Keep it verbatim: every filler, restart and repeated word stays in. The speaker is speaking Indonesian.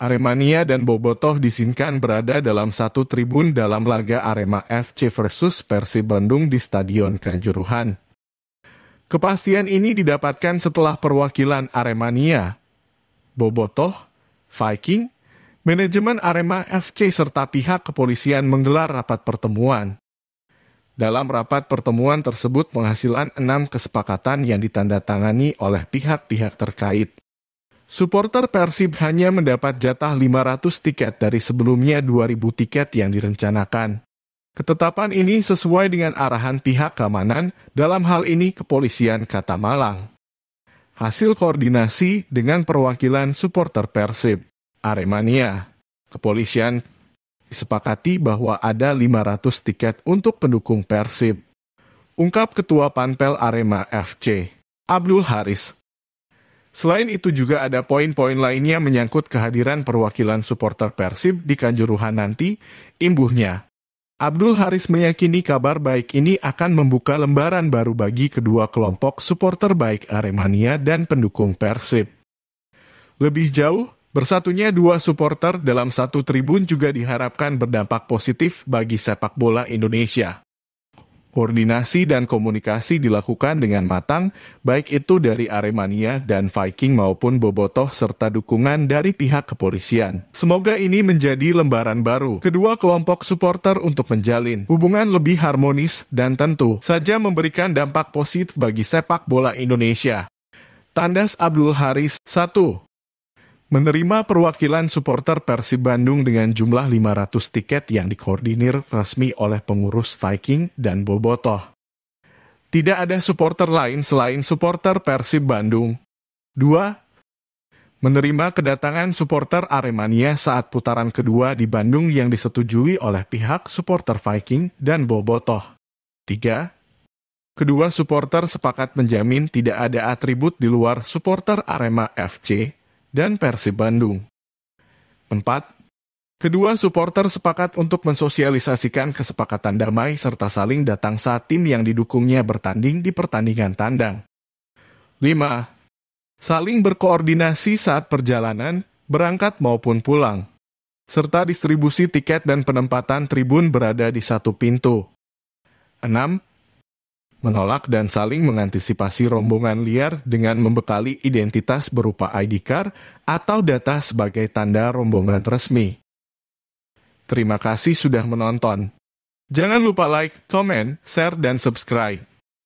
Aremania dan Bobotoh diizinkan berada dalam satu tribun dalam laga Arema F C versus Persib Bandung di Stadion Kanjuruhan. Kepastian ini didapatkan setelah perwakilan Aremania, Bobotoh, Viking, manajemen Arema F C serta pihak kepolisian menggelar rapat pertemuan. Dalam rapat pertemuan tersebut menghasilkan enam kesepakatan yang ditandatangani oleh pihak-pihak terkait. Suporter Persib hanya mendapat jatah lima ratus tiket dari sebelumnya dua ribu tiket yang direncanakan. Ketetapan ini sesuai dengan arahan pihak keamanan, dalam hal ini kepolisian Kota Malang. Hasil koordinasi dengan perwakilan suporter Persib, Aremania, kepolisian disepakati bahwa ada lima ratus tiket untuk pendukung Persib. Ungkap Ketua PANPEL Arema F C, Abdul Haris. Selain itu juga ada poin-poin lainnya menyangkut kehadiran perwakilan suporter Persib di Kanjuruhan nanti, imbuhnya. Abdul Haris meyakini kabar baik ini akan membuka lembaran baru bagi kedua kelompok suporter baik Aremania dan pendukung Persib. Lebih jauh, bersatunya dua suporter dalam satu tribun juga diharapkan berdampak positif bagi sepak bola Indonesia. Koordinasi dan komunikasi dilakukan dengan matang, baik itu dari Aremania dan Viking maupun Bobotoh serta dukungan dari pihak kepolisian. Semoga ini menjadi lembaran baru kedua kelompok suporter untuk menjalin hubungan lebih harmonis dan tentu saja memberikan dampak positif bagi sepak bola Indonesia. Tandas Abdul Haris. Satu. Menerima perwakilan suporter Persib Bandung dengan jumlah lima ratus tiket yang dikoordinir resmi oleh pengurus Viking dan Bobotoh. Tidak ada suporter lain selain suporter Persib Bandung. Dua. Menerima kedatangan suporter Aremania saat putaran kedua di Bandung yang disetujui oleh pihak suporter Viking dan Bobotoh. Tiga. Kedua suporter sepakat menjamin tidak ada atribut di luar suporter Arema F C dan Persib Bandung. Empat. Kedua suporter sepakat untuk mensosialisasikan kesepakatan damai serta saling datang saat tim yang didukungnya bertanding di pertandingan tandang. Lima. Saling berkoordinasi saat perjalanan, berangkat maupun pulang, serta distribusi tiket dan penempatan tribun berada di satu pintu. Enam. Menolak dan saling mengantisipasi rombongan liar dengan membekali identitas berupa I D card atau data sebagai tanda rombongan resmi. Terima kasih sudah menonton. Jangan lupa like, comment, share, dan subscribe.